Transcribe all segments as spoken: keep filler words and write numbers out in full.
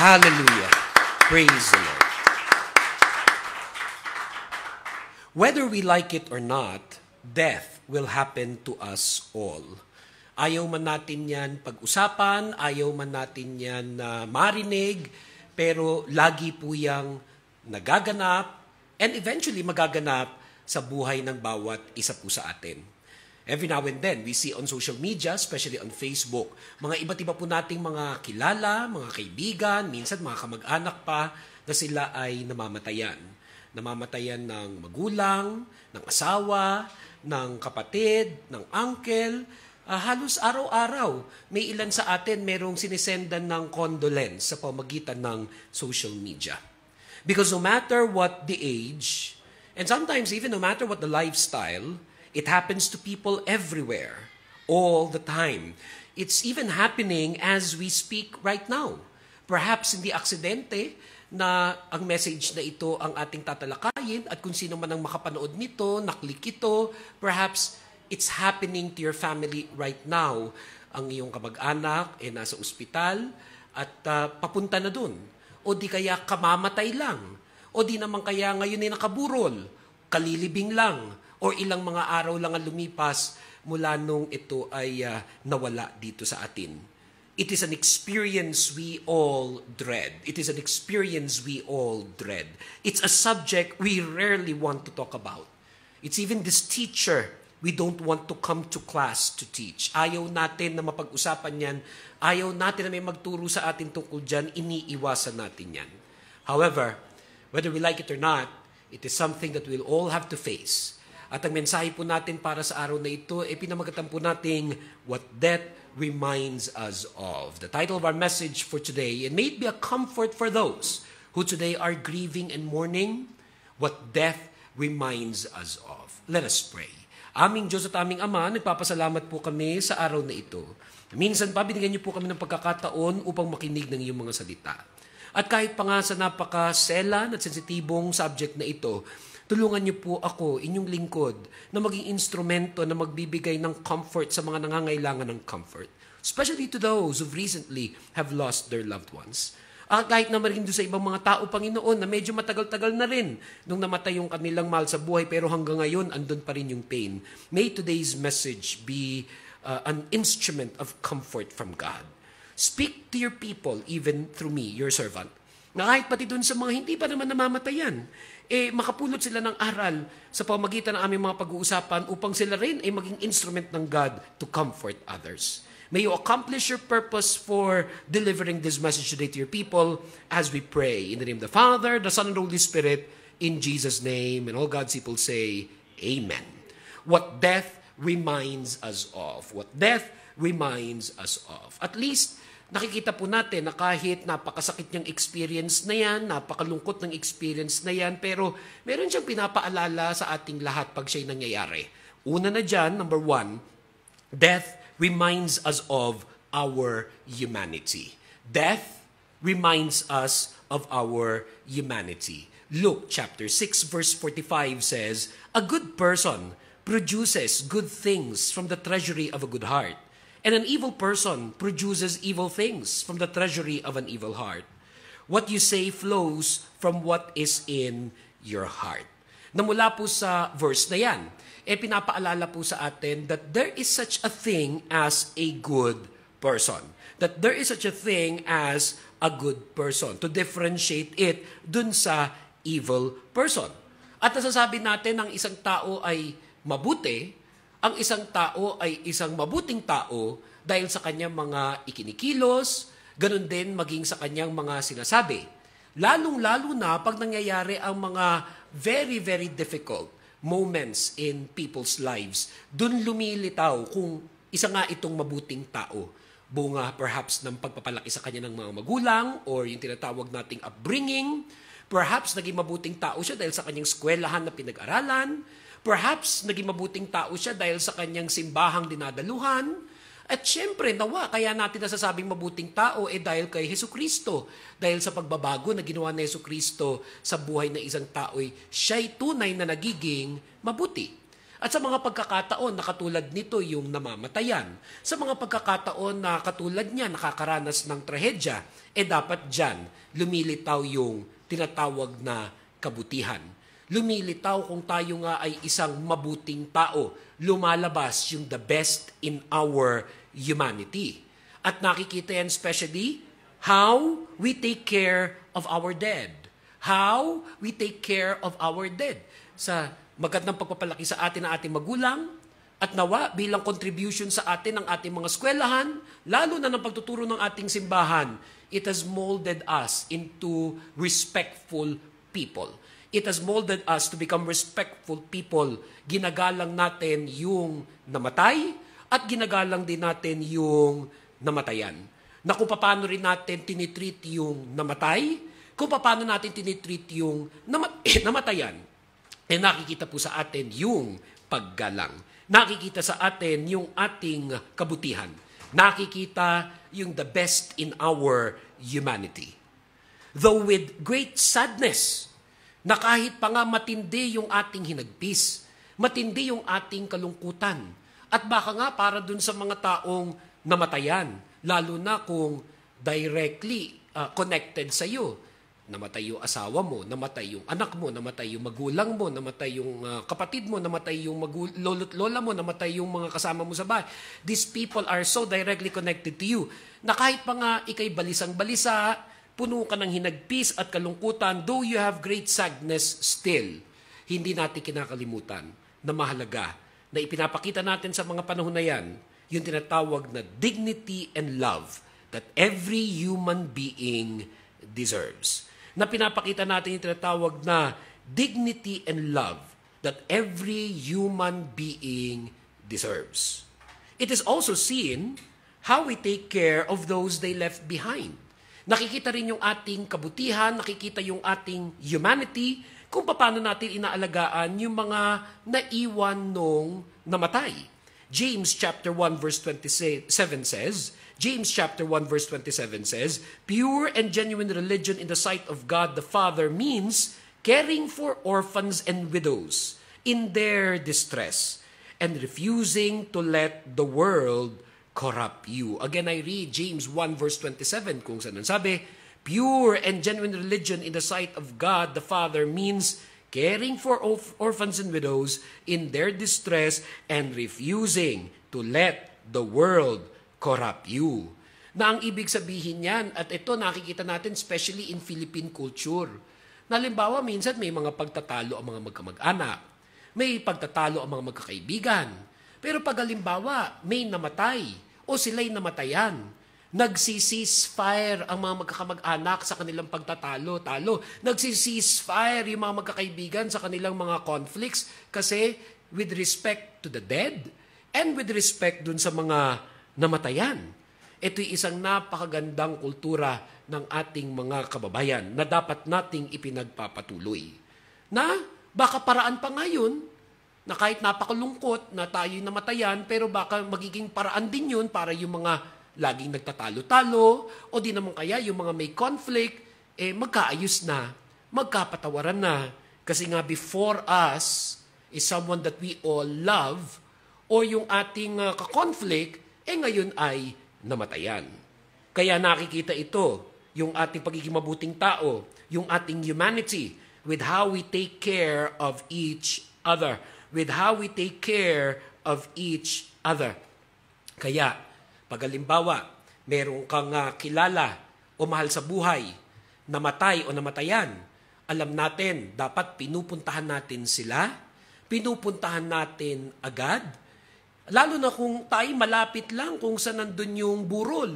Hallelujah. Praise the Lord. Whether we like it or not, death will happen to us all. Ayaw man natin yan pag-usapan, ayaw man natin yan uh, marinig, pero lagi po yang nagaganap and eventually magaganap sa buhay ng bawat isa po sa atin. Every now and then, we see on social media, especially on Facebook, mga iba't iba po nating mga kilala, mga kaibigan, minsan mga kamag-anak pa na sila ay namamatayan. Namamatayan ng magulang, ng asawa, ng kapatid, ng uncle. Uh, halos araw-araw, may ilan sa atin merong sinisendan ng condolence sa pamagitan ng social media. Because no matter what the age, and sometimes even no matter what the lifestyle, it happens to people everywhere, all the time. It's even happening as we speak right now. Perhaps hindi aksidente na ang message na ito ang ating tatalakayin at kung sino man ang makapanood nito, naklik ito, perhaps it's happening to your family right now. Ang iyong kamag-anak ay eh, nasa ospital at uh, papunta na dun. O di kaya kamamatay lang. O di naman kaya ngayon ay nakaburol, kalilibing lang, or ilang mga araw lang ang lumipas mula nung ito ay uh, nawala dito sa atin. It is an experience we all dread. It is an experience we all dread. It's a subject we rarely want to talk about. It's even this teacher we don't want to come to class to teach. Ayaw natin na mapag-usapan yan. Ayaw natin na may magturo sa atin tungkol dyan. Iniiwasan natin yan. However, whether we like it or not, it is something that we'll all have to face. At ang mensahe po natin para sa araw na ito, e pinamagatan po nating what death reminds us of. The title of our message for today, it may be a comfort for those who today are grieving and mourning, what death reminds us of. Let us pray. Aming Diyos at aming Ama, nagpapasalamat po kami sa araw na ito. Minsan pa, binigyan niyo po kami ng pagkakataon upang makinig ng iyong mga salita. At kahit pa nga sa napakaselan at sensitibong subject na ito, tulungan niyo po ako, inyong lingkod, na maging instrumento na magbibigay ng comfort sa mga nangangailangan ng comfort. Especially to those who recently have lost their loved ones. At kahit naman rin doon sa ibang mga tao, Panginoon, na medyo matagal-tagal na rin nung namatay yung kanilang mahal sa buhay, pero hanggang ngayon, andun pa rin yung pain. May today's message be uh, an instrument of comfort from God. Speak to your people, even through me, your servant. Na kahit pati doon sa mga hindi pa naman namamatayan, eh makapulot sila ng aral sa pamagitan ng aming mga pag-uusapan upang sila rin ay maging instrument ng God to comfort others. May you accomplish your purpose for delivering this message today to your people as we pray. In the name of the Father, the Son, and the Holy Spirit, in Jesus' name. And all God's people say, Amen. What death reminds us of. What death reminds us of. At least, nakikita po natin na kahit napakasakit niyang experience na yan, napakalungkot ng experience na yan, pero meron siyang pinapaalala sa ating lahat pag siya'y nangyayari. Una na dyan, number one, death reminds us of our humanity. Death reminds us of our humanity. Luke chapter six verse forty-five says, "A good person produces good things from the treasury of a good heart. And an evil person produces evil things from the treasury of an evil heart. What you say flows from what is in your heart." Na mula po sa verse na yan, eh pinapaalala po sa atin that there is such a thing as a good person. That there is such a thing as a good person. To differentiate it dun sa evil person. At nasasabi natin ang isang tao ay mabuti, ang isang tao ay isang mabuting tao dahil sa kanyang mga ikinikilos, ganun din maging sa kanyang mga sinasabi. Lalong-lalo na pag nangyayari ang mga very, very difficult moments in people's lives, dun lumilitaw kung isa nga itong mabuting tao. Bunga perhaps ng pagpapalaki sa kanya ng mga magulang or yung tinatawag nating upbringing. Perhaps naging mabuting tao siya dahil sa kanyang eskwelahan na pinag-aralan. Perhaps naging mabuting tao siya dahil sa kanyang simbahang dinadaluhan. At syempre, nawa, kaya natin nasasabing mabuting tao eh dahil kay Jesucristo. Dahil sa pagbabago na ginawa ni Jesucristo sa buhay ng isang tao, eh, siya'y tunay na nagiging mabuti. At sa mga pagkakataon na katulad nito yung namamatayan, sa mga pagkakataon na katulad niya nakakaranas ng trahedya, eh dapat dyan lumilitaw yung tinatawag na kabutihan. Lumilitaw kung tayo nga ay isang mabuting tao, lumalabas yung the best in our humanity. At nakikita yan especially how we take care of our dead. How we take care of our dead. Sa magandang pagpapalaki sa atin ng ating magulang at nawa bilang contribution sa atin ng ating mga eskwelahan, lalo na ng pagtuturo ng ating simbahan, it has molded us into respectful people. It has molded us to become respectful people. Ginagalang natin yung namatay at ginagalang din natin yung namatayan. Na kung paano rin natin tinitreat yung namatay, kung paano natin tinitreat yung namat eh, namatayan, eh nakikita po sa atin yung paggalang. Nakikita sa atin yung ating kabutihan. Nakikita yung the best in our humanity. Though with great sadness, na kahit pa nga matindi yung ating hinagpis, matindi yung ating kalungkutan, at baka nga para dun sa mga taong namatayan, lalo na kung directly uh, connected sa iyo. Namatay yung asawa mo, namatay yung anak mo, namatay yung magulang mo, namatay yung uh, kapatid mo, namatay yung lolo't lola mo, namatay yung mga kasama mo sa bahay. These people are so directly connected to you na kahit pa nga ikay balisang-balisa, puno ka ng hinagpis at kalungkutan, though you have great sadness still, hindi natin kinakalimutan na mahalaga na ipinapakita natin sa mga panahon na yan yung tinatawag na dignity and love that every human being deserves. Na pinapakita natin yung tinatawag na dignity and love that every human being deserves. It is also seen how we take care of those they left behind. Nakikita rin yung ating kabutihan, nakikita yung ating humanity, kung paano natin inaalagaan yung mga naiwan nung namatay. James chapter one verse twenty-seven says, James chapter one verse twenty-seven says, pure and genuine religion in the sight of God the Father means caring for orphans and widows in their distress and refusing to let the world corrupt you. Again, I read James one verse twenty-seven kung saan sabi, pure and genuine religion in the sight of God the Father means caring for orphans and widows in their distress and refusing to let the world corrupt you. Na ang ibig sabihin niyan, at ito nakikita natin especially in Philippine culture. Na halimbawa, minsan may mga pagtatalo ang mga magkamag-anak. May pagtatalo ang mga magkakaibigan. Pero pag halimbawa, may namatay o sila'y namatayan, nagsi-ceasefire ang mga magkakamag-anak sa kanilang pagtatalo-talo. Nagsi-ceasefire yung mga magkakaibigan sa kanilang mga conflicts kasi with respect to the dead and with respect dun sa mga namatayan. Ito'y isang napakagandang kultura ng ating mga kababayan na dapat nating ipinagpapatuloy. Na baka paraan pa ngayon na kahit napakalungkot na tayo'y namatayan, pero baka magiging paraan din yun para yung mga laging nagtatalo-talo o di naman kaya yung mga may conflict, eh magkaayos na, magkapatawaran na. Kasi nga before us is someone that we all love o yung ating uh, ka-conflict, eh ngayon ay namatayan. Kaya nakikita ito, yung ating pagiging mabuting tao, yung ating humanity, with how we take care of each other. With how we take care of each other. Kaya, pag halimbawa, meron kang uh, kilala o mahal sa buhay, namatay o namatayan, alam natin, dapat pinupuntahan natin sila, pinupuntahan natin agad, lalo na kung tayo malapit lang kung saan nandun yung burol.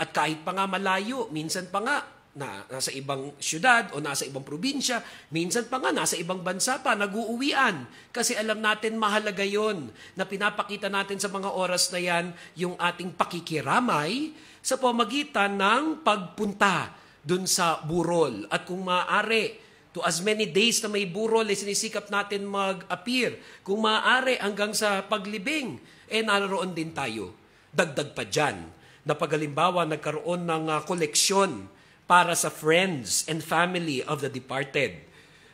At kahit pa nga malayo, minsan pa nga na, nasa ibang syudad o nasa ibang probinsya, minsan pa nga nasa ibang bansa pa, nag-uuwian. Kasi alam natin mahalaga yon na pinapakita natin sa mga oras na yan yung ating pakikiramay sa pamagitan ng pagpunta dun sa burol. At kung maaari, to as many days na may burol, eh, sinisikap natin mag-appear. Kung maaari, hanggang sa paglibing, eh naroon din tayo. Dagdag pa dyan, na pag halimbawa nagkaroon ng uh, koleksyon para sa friends and family of the departed.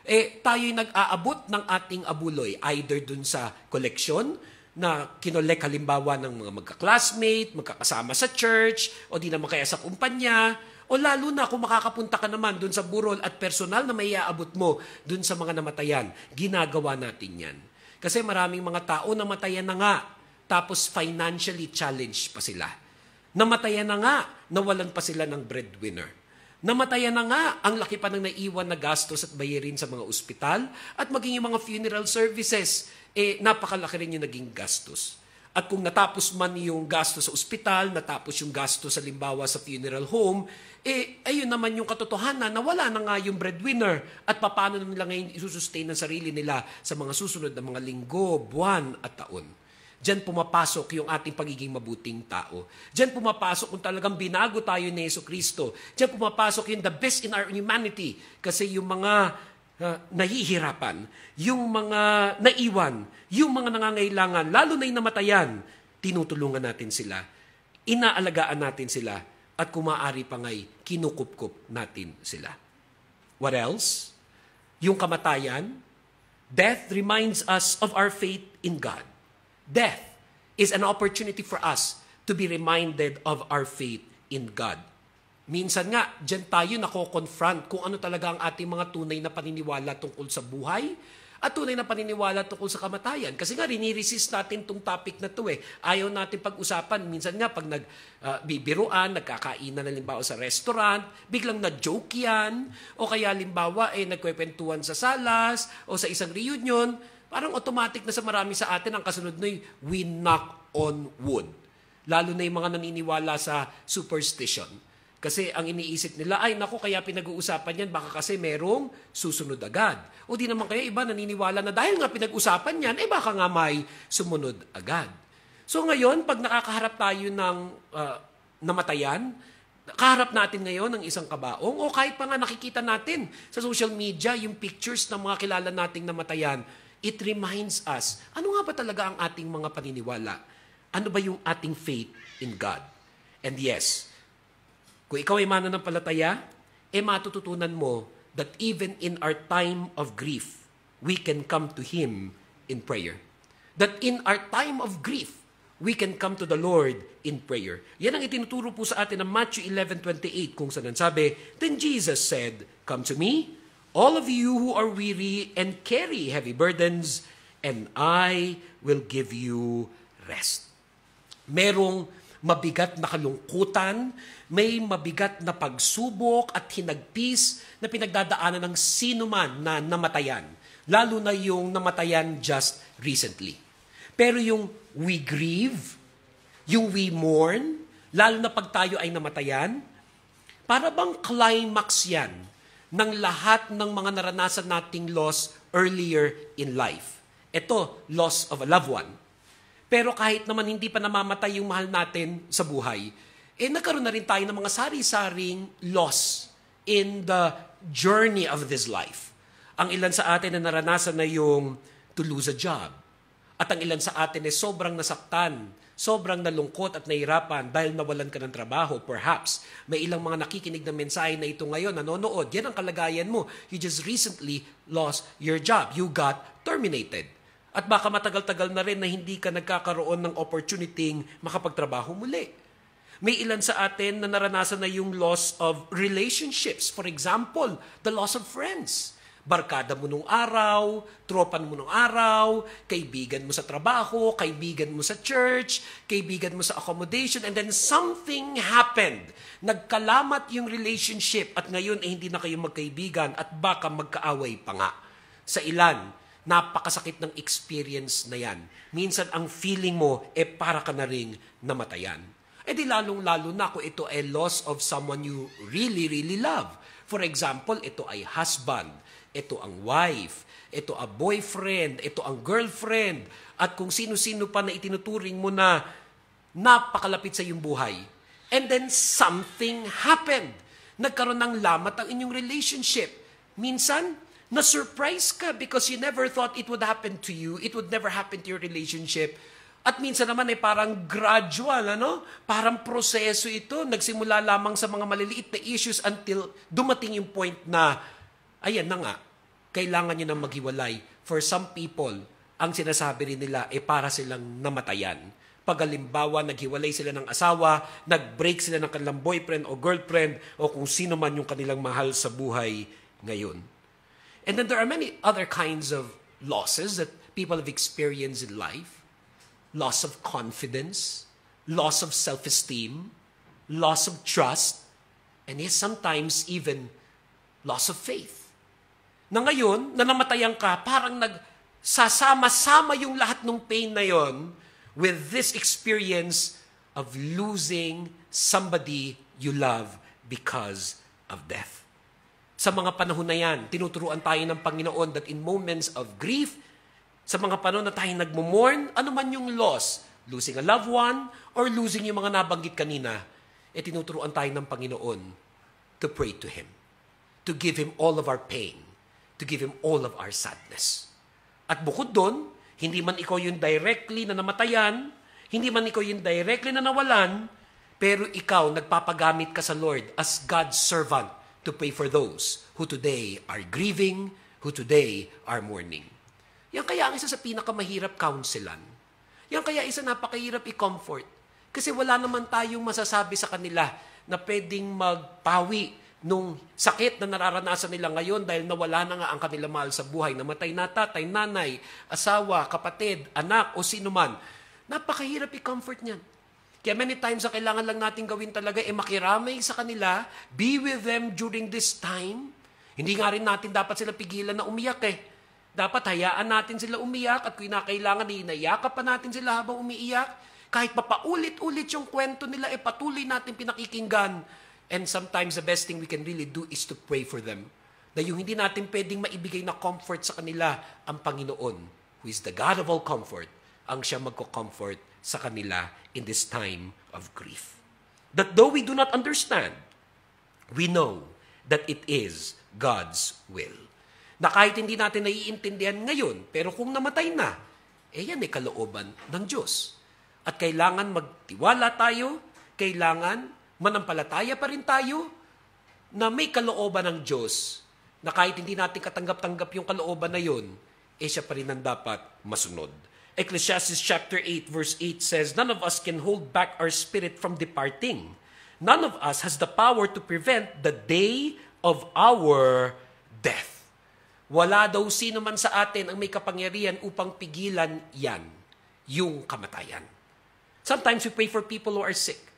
eh tayo'y nag-aabot ng ating abuloy either dun sa koleksyon na kinolek halimbawa ng mga magka-classmate, magkakasama sa church, o di naman kaya sa kumpanya, o lalo na kung makakapunta ka naman dun sa burol at personal na may iaabot mo dun sa mga namatayan. Ginagawa natin yan. Kasi maraming mga tao namatayan na nga, tapos financially challenged pa sila. Namatayan na nga, nawalan pa sila ng breadwinner. Namatayan na nga, ang laki pa ng naiwan na gastos at bayarin sa mga ospital at maging yung mga funeral services, eh napakalaki rin yung naging gastos. At kung natapos man yung gastos sa ospital, natapos yung gastos sa limbawa sa funeral home, eh ayun naman yung katotohanan na wala na nga yung breadwinner at paano nila ngayon isusustain ang sarili nila sa mga susunod na mga linggo, buwan at taon. Diyan pumapasok yung ating pagiging mabuting tao. Diyan pumapasok kung talagang binago tayo ni Jesucristo. Diyan pumapasok yung the best in our humanity. Kasi yung mga uh, nahihirapan, yung mga naiwan, yung mga nangangailangan, lalo na yung namatayan, tinutulungan natin sila. Inaalagaan natin sila. At kung maaari pa ngay, kinukupkup natin sila. What else? Yung kamatayan. Death reminds us of our faith in God. Death is an opportunity for us to be reminded of our faith in God. Minsan nga, dyan tayo nako-confront kung ano talaga ang ating mga tunay na paniniwala tungkol sa buhay at tunay na paniniwala tungkol sa kamatayan. Kasi nga, riniresist natin itong topic na ito eh. Ayaw natin pag-usapan. Minsan nga, pag nagbibiruan, uh, nagkakainan na limbawa sa restaurant, biglang na-joke yan, o kaya limbawa eh, nagkwepentuhan sa salas o sa isang reunion, parang automatic na sa marami sa atin ang kasunod na yung we knock on wood. Lalo na yung mga naniniwala sa superstition. Kasi ang iniisip nila, ay naku, kaya pinag-uusapan yan, baka kasi merong susunod agad. O di naman kaya iba naniniwala na dahil nga pinag-usapan yan, eh baka nga may sumunod agad. So ngayon, pag nakakaharap tayo ng uh, namatayan, kaharap natin ngayon ng isang kabaong o kahit pa nga nakikita natin sa social media yung pictures ng mga kilala nating namatayan, it reminds us, ano nga ba talaga ang ating mga paniniwala? Ano ba yung ating faith in God? And yes, kung ikaw ay mananampalataya, eh matututunan mo that even in our time of grief, we can come to Him in prayer. That in our time of grief, we can come to the Lord in prayer. Yan ang itinuturo po sa atin ng Matthew eleven twenty-eight kung saan sabi, then Jesus said, come to me, all of you who are weary and carry heavy burdens, and I will give you rest. Merong mabigat na kalungkutan, may mabigat na pagsubok at hinagpis na pinagdadaanan ng sino man na namatayan, lalo na yung namatayan just recently. Pero yung we grieve, yung we mourn, lalo na pag tayo ay namatayan, para bang climax yan ng lahat ng mga naranasan nating loss earlier in life. Ito, loss of a loved one. Pero kahit naman hindi pa namamatay yung mahal natin sa buhay, eh nagkaroon na rin tayo ng mga sari-saring loss in the journey of this life. Ang ilan sa atin na naranasan na yung to lose a job. At ang ilan sa atin ay sobrang nasaktan, sobrang nalungkot at nahirapan dahil nawalan ka ng trabaho, perhaps. May ilang mga nakikinig ng mensahe na ito ngayon, nanonood. Yan ang kalagayan mo. You just recently lost your job. You got terminated. At baka matagal-tagal na rin na hindi ka nagkakaroon ng opportunity makapagtrabaho muli. May ilan sa atin na naranasan na yung loss of relationships. For example, the loss of friends. Barkada mo nung araw, tropan mo nung araw, kaibigan mo sa trabaho, kaibigan mo sa church, kaibigan mo sa accommodation, and then something happened. Nagkalamat yung relationship at ngayon ay eh, hindi na kayo magkaibigan at baka magkaaway pa nga. Sa ilan, napakasakit ng experience na yan. Minsan ang feeling mo eh para ka na ring namatayan. Eh di lalong-lalo na kung ito ay loss of someone you really, really love. For example, ito ay husband. Ito ang wife, ito ang boyfriend, ito ang girlfriend, at kung sino-sino pa na itinuturing mo na napakalapit sa iyong buhay. And then something happened. Nagkaroon ng lamat ang inyong relationship. Minsan, na-surprise ka because you never thought it would happen to you, it would never happen to your relationship. At minsan naman ay eh, parang gradual, ano? Parang proseso ito. Nagsimula lamang sa mga maliliit na issues until dumating yung point na ayan na nga, kailangan nyo nang maghiwalay. For some people, ang sinasabi rin nila, eh para silang namatayan. Pag halimbawa, naghiwalay sila ng asawa, nag-break sila ng kanilang boyfriend o girlfriend o kung sino man yung kanilang mahal sa buhay ngayon. And then there are many other kinds of losses that people have experienced in life. Loss of confidence, loss of self-esteem, loss of trust, and yes, sometimes even loss of faith. Na ngayon, na namatayan ka, parang nagsasama-sama yung lahat ng pain na yon with this experience of losing somebody you love because of death. Sa mga panahon na yan, tinuturuan tayo ng Panginoon that in moments of grief, sa mga panahon na tayo nagmumorn, ano man yung loss, losing a loved one or losing yung mga nabanggit kanina, eh tinuturuan tayo ng Panginoon to pray to Him, to give Him all of our pain, to give Him all of our sadness. At bukod doon, hindi man ikaw yung directly na namatayan, hindi man ikaw yung directly na nawalan, pero ikaw, nagpapagamit ka sa Lord as God's servant to pray for those who today are grieving, who today are mourning. Yan kaya ang isa sa pinakamahirap counselan. Yan kaya isa napakahirap i-comfort. Kasi wala naman tayong masasabi sa kanila na pwedeng magpawi nung sakit na nararanasan nila ngayon dahil nawala na nga ang kanila mahal sa buhay. Namatay na tatay, nanay, asawa, kapatid, anak, o sino man. Napakahirap i-comfort niyan. Kaya many times ang kailangan lang natin gawin talaga ay eh, makiramay sa kanila, be with them during this time. Hindi nga rin natin dapat sila pigilan na umiyak eh. Dapat hayaan natin sila umiyak at kung nakailangan, inayakap pa natin sila habang umiiyak. Kahit papaulit-ulit yung kwento nila, eh patuloy natin pinakikinggan. And sometimes the best thing we can really do is to pray for them. Na yung hindi natin pwedeng maibigay na comfort sa kanila, ang Panginoon, who is the God of all comfort, ang siya magko-comfort sa kanila in this time of grief. That though we do not understand, we know that it is God's will. Na kahit hindi natin naiintindihan ngayon, pero kung namatay na, eh yan ay kalooban ng Diyos. At kailangan magtiwala tayo, kailangan manampalataya pa rin tayo na may kalooban ng Diyos na kahit hindi natin katanggap-tanggap yung kalooban na yun, eh siya pa rin ang dapat masunod. Ecclesiastes chapter eight verse eight says, "None of us can hold back our spirit from departing. None of us has the power to prevent the day of our death." Wala daw sino man sa atin ang may kapangyarihan upang pigilan yan, yung kamatayan. Sometimes we pray for people who are sick.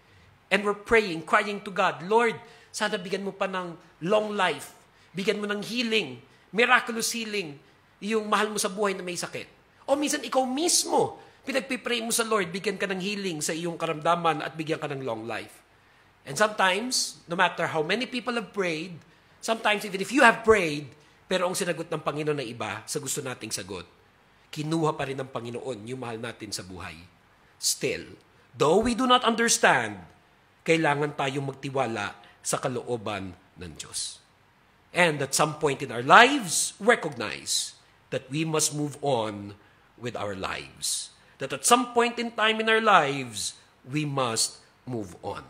And we're praying, crying to God, Lord, sana bigyan mo pa ng long life. Bigyan mo ng healing, miraculous healing, yung mahal mo sa buhay na may sakit. O minsan ikaw mismo, pinagpipray mo sa Lord, bigyan ka ng healing sa iyong karamdaman at bigyan ka ng long life. And sometimes, no matter how many people have prayed, sometimes even if you have prayed, pero ang sinagot ng Panginoon na iba sa gusto nating sagot, kinuha pa rin ng Panginoon yung mahal natin sa buhay. Still, though we do not understand, kailangan tayong magtiwala sa kalooban ng Diyos. And at some point in our lives, recognize that we must move on with our lives. That at some point in time in our lives, we must move on.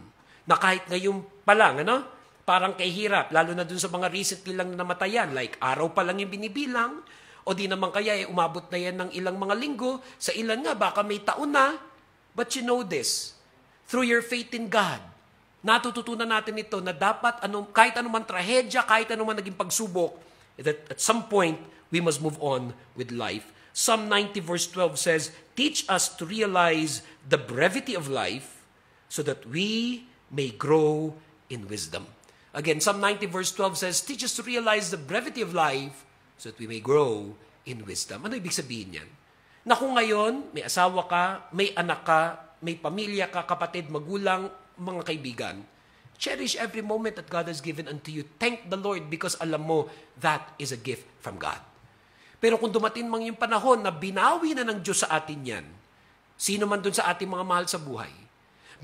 Na kahit ngayon pa lang, ano? Parang kahirap, lalo na dun sa mga recently lang na namatayan, like araw pa lang yung binibilang, o di naman kaya eh, umabot na yan ng ilang mga linggo, sa ilan nga, baka may taon na, but you know this, through your faith in God, natututunan natin ito na dapat anong, kahit anumang trahedya, kahit anumang naging pagsubok, that at some point, we must move on with life. Psalm ninety verse twelve says, "Teach us to realize the brevity of life so that we may grow in wisdom." Again, Psalm ninety verse twelve says, "Teach us to realize the brevity of life so that we may grow in wisdom." Ano ibig sabihin yan? Na kung ngayon, may asawa ka, may anak ka, may pamilya ka, kapatid, magulang, mga kaibigan. Cherish every moment that God has given unto you. Thank the Lord because alam mo, that is a gift from God. Pero kung dumating mang yung panahon na binawi na ng Diyos sa atin yan, sino man dun sa ating mga mahal sa buhay,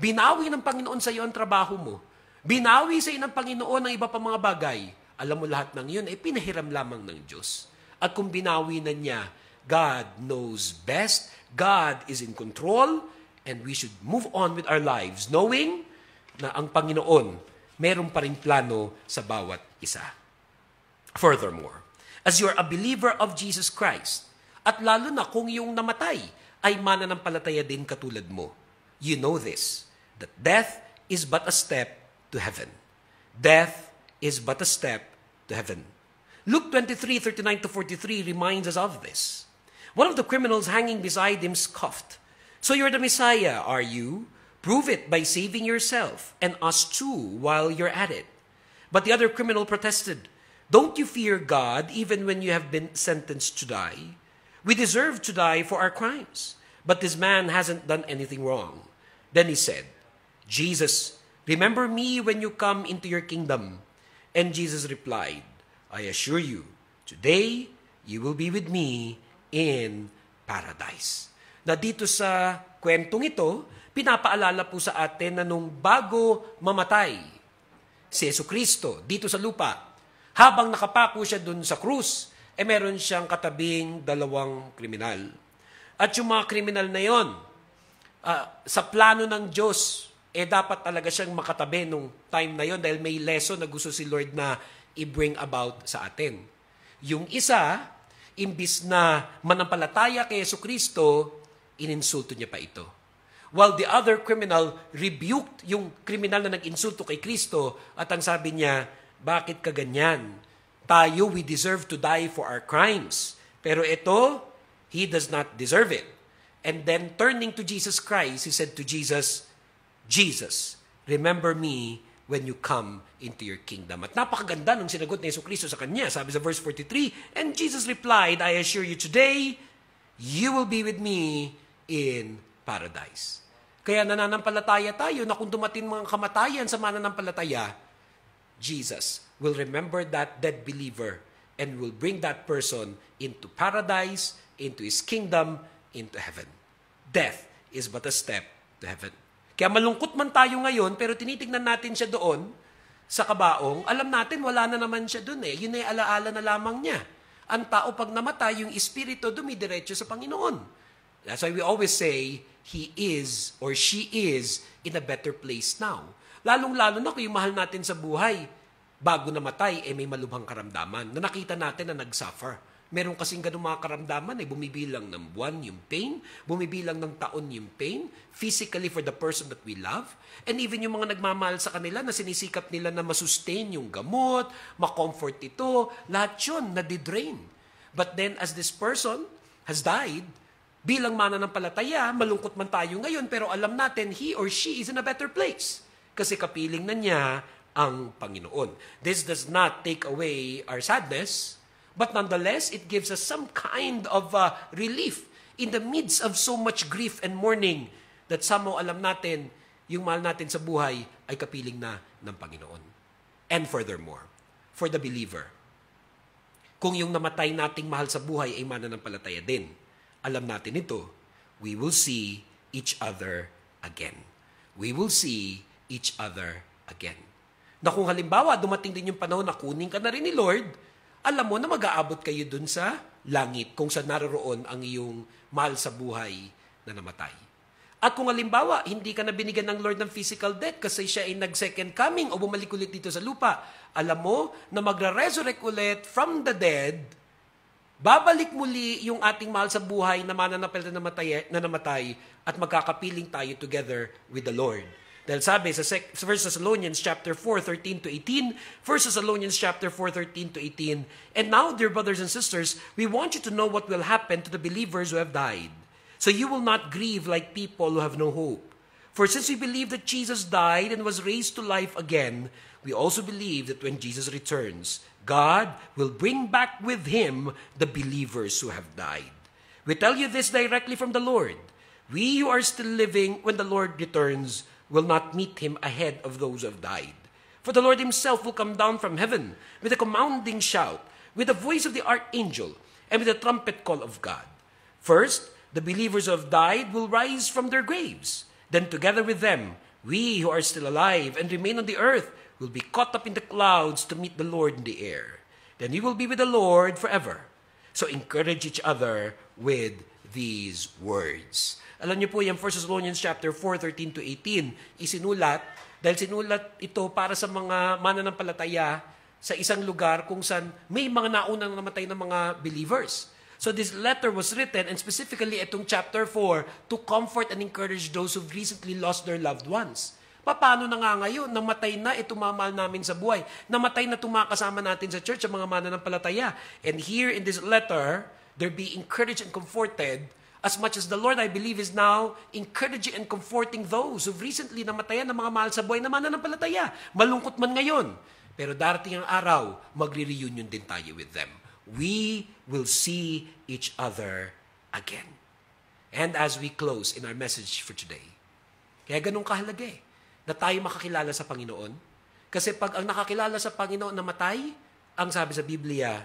binawi ng Panginoon sa iyo ang trabaho mo, binawi sa iyo ng Panginoon ang iba pa mga bagay, alam mo lahat ng yun ay pinahiram lamang ng Diyos. At kung binawi na niya, God knows best, God is in control, and we should move on with our lives knowing na ang Panginoon meron pa rin plano sa bawat isa. Furthermore, as you are a believer of Jesus Christ. At lalo na kung yung namatay ay mananampalataya din katulad mo. You know this, that death is but a step to heaven. Death is but a step to heaven. Luke twenty-three, thirty-nine to forty-three reminds us of this. One of the criminals hanging beside him scoffed, "So you're the Messiah, are you? Prove it by saving yourself and us too while you're at it." But the other criminal protested, "Don't you fear God even when you have been sentenced to die? We deserve to die for our crimes, but this man hasn't done anything wrong." Then he said, "Jesus, remember me when you come into your kingdom." And Jesus replied, "I assure you, today you will be with me in paradise." Na dito sa kwentong ito, pinapaalala po sa atin na nung bago mamatay si Jesucristo dito sa lupa, habang nakapako siya dun sa krus, eh meron siyang katabing dalawang kriminal. At yung mga kriminal na yon, uh, sa plano ng Diyos, eh dapat talaga siyang makatabi nung time na yon dahil may lesson na gusto si Lord na i-bring about sa atin. Yung isa, imbis na manampalataya kay Jesucristo, ininsulto niya pa ito. While the other criminal rebuked yung kriminal na nag-insulto kay Kristo at ang sabi niya, "Bakit ka ganyan? Tayo, we deserve to die for our crimes. Pero ito, he does not deserve it." And then turning to Jesus Christ, he said to Jesus, "Jesus, remember me when you come into your kingdom." At napakaganda ng sinagot ni Jesucristo sa kanya. Sabi sa verse forty-three, "And Jesus replied, I assure you today, you will be with me in paradise." Kaya nananampalataya tayo na kung dumating mga kamatayan sa mananampalataya, Jesus will remember that dead believer and will bring that person into paradise, into His kingdom, into heaven. Death is but a step to heaven. Kaya malungkot man tayo ngayon, pero tinitignan natin siya doon sa kabaong, alam natin wala na naman siya doon eh. Yun ay alaala na lamang niya. Ang tao pag namatay, yung espiritu dumidiretso sa Panginoon. That's why we always say, he is or she is in a better place now. Lalong-lalo na kung yung mahal natin sa buhay, bago namatay, eh may malubhang karamdaman na nakita natin na nag-suffer. Meron kasing ganun mga karamdaman, eh, bumibilang ng buwan yung pain, bumibilang ng taon yung pain, physically for the person that we love, and even yung mga nagmamahal sa kanila na sinisikap nila na masustain yung gamot, makomfort ito, lahat yun nadidrain. But then as this person has died, bilang mananampalataya, malungkot man tayo ngayon, pero alam natin, he or she is in a better place. Kasi kapiling na niya ang Panginoon. This does not take away our sadness, but nonetheless, it gives us some kind of uh, relief in the midst of so much grief and mourning that somehow alam natin, yung mahal natin sa buhay ay kapiling na ng Panginoon. And furthermore, for the believer, kung yung namatay nating mahal sa buhay ay mananampalataya din, alam natin ito, we will see each other again. We will see each other again. Na kung halimbawa, dumating din yung panahon na kunin ka na rin ni Lord, alam mo na mag-aabot kayo dun sa langit kung saan naroroon ang iyong mahal sa buhay na namatay. At kung halimbawa, hindi ka na binigyan ng Lord ng physical death kasi siya ay nag-second coming o bumalik ulit dito sa lupa, alam mo na magra-resurrect ulit from the dead, babalik muli yung ating mahal sa buhay na mananapel na namatay, na namatay at magkakapiling tayo together with the Lord. Dahil sabi sa First Thessalonians chapter four, thirteen to eighteen, First Thessalonians chapter four, thirteen to eighteen, "And now, dear brothers and sisters, we want you to know what will happen to the believers who have died, so you will not grieve like people who have no hope. For since we believe that Jesus died and was raised to life again, we also believe that when Jesus returns, God will bring back with Him the believers who have died. We tell you this directly from the Lord. We who are still living when the Lord returns will not meet Him ahead of those who have died. For the Lord Himself will come down from heaven with a commanding shout, with the voice of the archangel, and with the trumpet call of God. First, the believers who have died will rise from their graves. Then together with them, we who are still alive and remain on the earth will be caught up in the clouds to meet the Lord in the air. Then we will be with the Lord forever. So encourage each other with these words." Alam niyo po, yung First Thessalonians chapter four, thirteen to eighteen, isinulat, dahil sinulat ito para sa mga mananampalataya sa isang lugar kung saan may mga naunang namatay ng mga believers. So this letter was written, and specifically itong chapter four, to comfort and encourage those who've recently lost their loved ones. Paano na nga ngayon? Namatay na itumamahal namin sa buhay. Namatay na tumakasama natin sa church ang mga mananampalataya. And here in this letter, they're being encouraged and comforted as much as the Lord, I believe, is now encouraging and comforting those who've recently namatayan ng mga mahal sa buhay na mananampalataya. Malungkot man ngayon. Pero darating ang araw, magre-reunion din tayo with them. We will see each other again. And as we close in our message for today, kaya ganun kahalaga eh, na tayo makakilala sa Panginoon. Kasi pag ang nakakilala sa Panginoon namatay, ang sabi sa Biblia,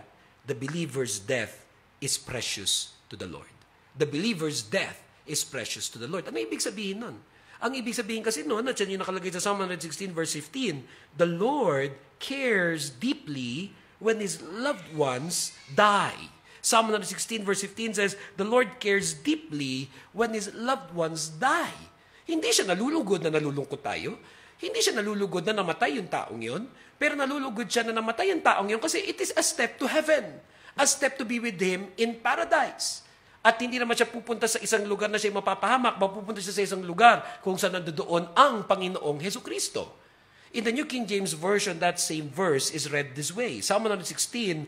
the believer's death is precious to the Lord. The believer's death is precious to the Lord. Ano ibig sabihin nun? Ang ibig sabihin kasi nun, at yan yung nakalagay sa Psalm one sixteen verse fifteen, the Lord cares deeply when His loved ones die. Psalm one sixteen verse fifteen says, the Lord cares deeply when His loved ones die. Hindi siya nalulugod na nalulungkot tayo. Hindi siya nalulugod na namatay yung taong yun. Pero nalulugod siya na namatay yung taong yun kasi it is a step to heaven. A step to be with Him in paradise. At hindi naman siya pupunta sa isang lugar na siya mapapahamak. Mapupunta siya sa isang lugar kung saan nandoon ang Panginoong Jesucristo. In the New King James Version, that same verse is read this way. Psalm one sixteen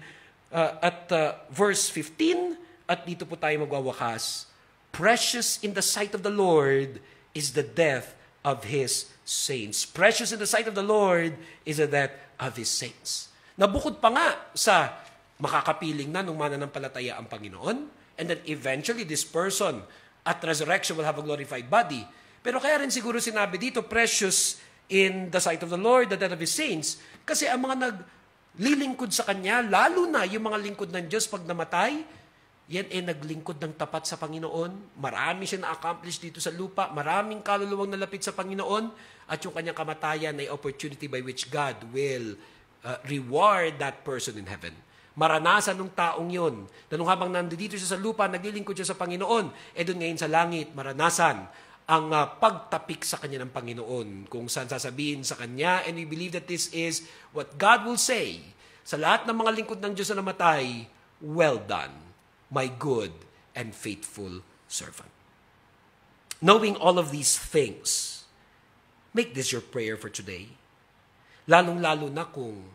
uh, at uh, verse fifteen, at dito po tayo magwawakas, precious in the sight of the Lord is the death of His saints. Precious in the sight of the Lord is the death of His saints. Nabukod pa nga sa makakapiling na nung mananampalataya ang Panginoon, and then eventually this person at resurrection will have a glorified body. Pero kaya rin siguro sinabi dito, precious in the sight of the Lord, the death of His saints. Kasi ang mga naglilingkod sa Kanya, lalo na yung mga lingkod ng Diyos pag namatay, yan ay naglingkod ng tapat sa Panginoon. Marami siya na-accomplish dito sa lupa. Maraming kaluluwang nalapit sa Panginoon. At yung kanyang kamatayan ay opportunity by which God will uh, reward that person in heaven. Maranasan ng taong yun. Nung habang nandito siya sa lupa, naglilingkod siya sa Panginoon. E doon ngayon sa langit, maranasan ang uh, pagtapik sa Kanya ng Panginoon, kung saan sasabihin sa Kanya, and we believe that this is what God will say sa lahat ng mga lingkod ng Diyos na namatay, well done, my good and faithful servant. Knowing all of these things, make this your prayer for today. Lalong-lalo na kung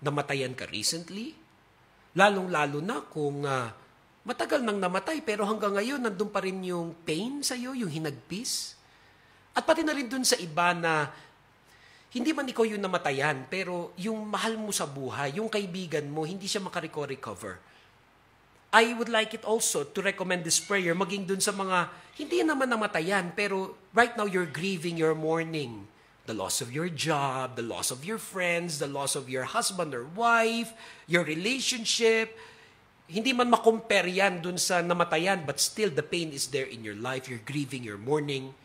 namatayan ka recently, lalong-lalo na kung uh, matagal nang namatay, pero hanggang ngayon, nandun pa rin yung pain sa'yo, yung hinagpis. At pati na rin dun sa iba na hindi man ikaw yung namatayan, pero yung mahal mo sa buhay, yung kaibigan mo, hindi siya makarecover. I would like it also to recommend this prayer, maging dun sa mga, hindi naman namatayan, pero right now you're grieving, you're mourning. The loss of your job, the loss of your friends, the loss of your husband or wife, your relationship. Hindi man makompare yan dun sa namatayan, but still the pain is there in your life. You're grieving, you're mourning.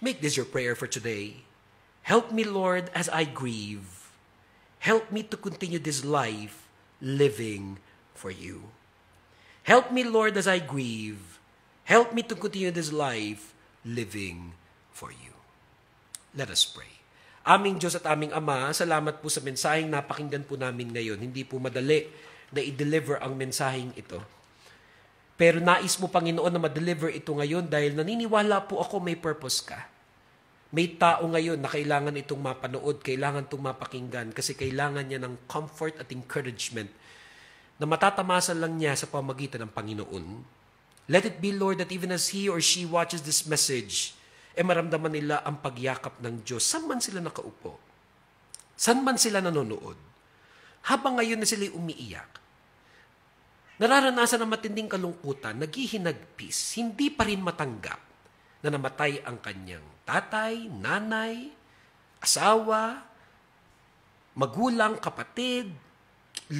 Make this your prayer for today. Help me, Lord, as I grieve. Help me to continue this life living for You. Help me, Lord, as I grieve. Help me to continue this life living for You. Let us pray. Aming Diyos at aming Ama, salamat po sa mensaheng napakinggan po namin ngayon. Hindi po madali na i-deliver ang mensaheng ito. Pero nais mo, Panginoon, na ma-deliver ito ngayon dahil naniniwala po ako may purpose ka. May tao ngayon na kailangan itong mapanood, kailangan itong mapakinggan kasi kailangan niya ng comfort at encouragement na matatamasan lang niya sa pamagitan ng Panginoon. Let it be, Lord, that even as he or she watches this message, eh maramdaman nila ang pagyakap ng Diyos. Saan man sila nakaupo? Saan man sila nanonood? Habang ngayon na sila'y umiiyak, nararanasan ng matinding kalungkutan, naghihinagpis, hindi pa rin matanggap na namatay ang kanyang tatay, nanay, asawa, magulang, kapatid,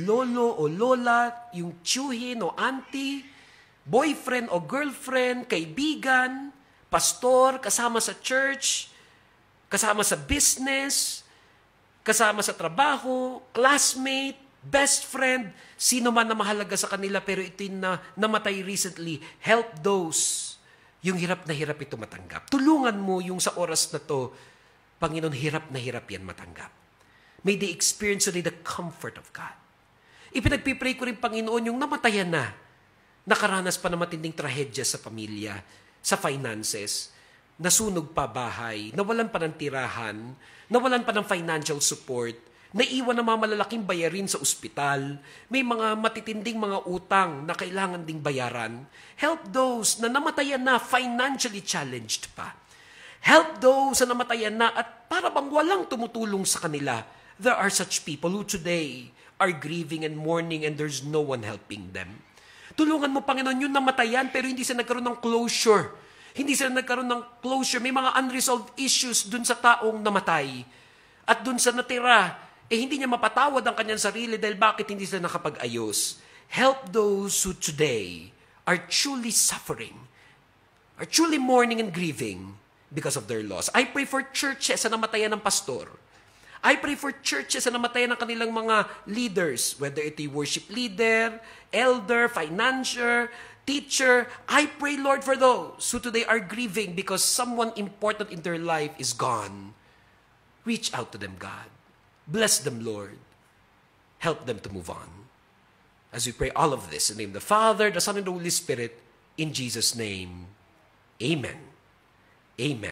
lolo o lola, yung tiyuhin o auntie, boyfriend o girlfriend, kaibigan, pastor, kasama sa church, kasama sa business, kasama sa trabaho, classmate, best friend, sino man na mahalaga sa kanila pero ito'y na, namatay recently, help those yung hirap na hirap ito matanggap. Tulungan mo yung sa oras na to, Panginoon, hirap na hirap yan matanggap. May they experience today the comfort of God. Ipinagpipray ko rin, Panginoon, yung namatayan na, nakaranas pa na matinding trahedya sa pamilya, sa finances, nasunog pa bahay, nawalan pa ng tirahan, nawalan pa ng financial support, naiwan ng mga malalaking bayarin sa ospital, may mga matitinding mga utang na kailangan ding bayaran. Help those na namatayan na, financially challenged pa. Help those na namatayan na at para bang walang tumutulong sa kanila. There are such people who today are grieving and mourning and there's no one helping them. Tulungan mo, Panginoon, yung namatayan pero hindi sila nagkaroon ng closure. Hindi sila nagkaroon ng closure. May mga unresolved issues dun sa taong namatay. At dun sa natira, eh hindi niya mapatawad ang kanyang sarili dahil bakit hindi sila nakapag-ayos. Help those who today are truly suffering, are truly mourning and grieving because of their loss. I pray for churches na namatayan ng pastor. I pray for churches na namatayan ng kanilang mga leaders, whether ito yung worship leader, elder, financier, teacher. I pray, Lord, for those who today are grieving because someone important in their life is gone. Reach out to them, God. Bless them, Lord. Help them to move on. As we pray all of this, in the name of the Father, the Son, and the Holy Spirit, in Jesus' name, Amen. Amen.